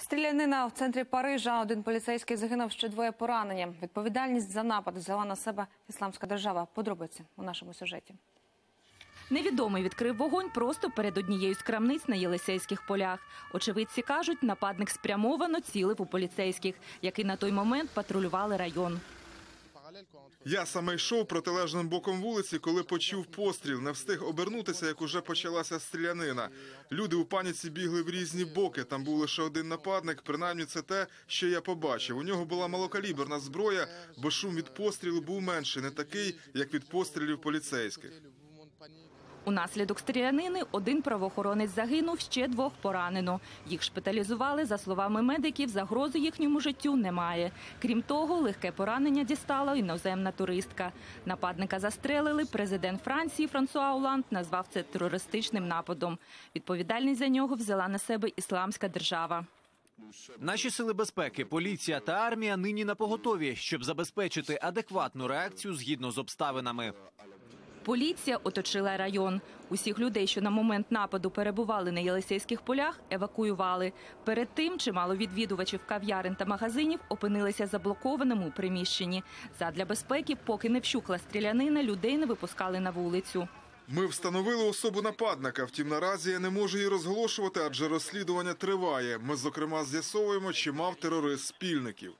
Стрілянина в центрі Парижа. Один поліцейський загинув, ще двоє поранені. Відповідальність за напад взяла на себе Ісламська держава. Подробиці у нашому сюжеті. Невідомий відкрив вогонь просто перед однією з крамниць на Єлисейських полях. Очевидці кажуть, нападник спрямовано цілив у поліцейських, які на той момент патрулювали район. Я саме йшов протилежним боком вулиці, коли почув постріл. Не встиг обернутися, як уже почалася стрілянина. Люди у паніці бігли в різні боки. Там був лише один нападник, принаймні це те, що я побачив. У нього була малокаліберна зброя, бо шум від пострілу був менший, не такий, як від пострілів поліцейських. Унаслідок стрілянини один правоохоронець загинув, ще двох поранено. Їх шпиталізували, за словами медиків, загрози їхньому життю немає. Крім того, легке поранення дістала іноземна туристка. Нападника застрелили, президент Франції Франсуа Олланд назвав це терористичним нападом. Відповідальність за нього взяла на себе Ісламська держава. Наші сили безпеки, поліція та армія нині напоготові, щоб забезпечити адекватну реакцію згідно з обставинами. Поліція оточила район. Усіх людей, що на момент нападу перебували на Єлисейських полях, евакуювали. Перед тим чимало відвідувачів кав'ярень та магазинів опинилися заблокованими у приміщенні. Задля безпеки, поки не вщухла стрілянина, людей не випускали на вулицю. Ми встановили особу нападника, втім наразі я не можу її розголошувати, адже розслідування триває. Ми, зокрема, з'ясовуємо, чи мав терорист спільників.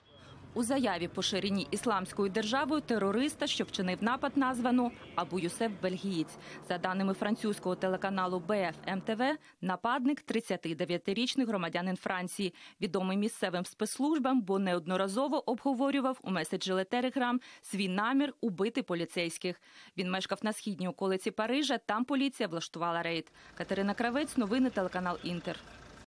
У заяві, поширеній Ісламською державою, терориста, що вчинив напад, названо Абу Юсеф Бельгійц. За даними французького телеканалу BFMTV, нападник – 39-річний громадянин Франції, відомий місцевим спецслужбам, бо неодноразово обговорював у меседжі Телеграм свій намір убити поліцейських. Він мешкав на східній околиці Парижа, там поліція влаштувала рейд. Катерина Кравець, новини телеканал Інтер.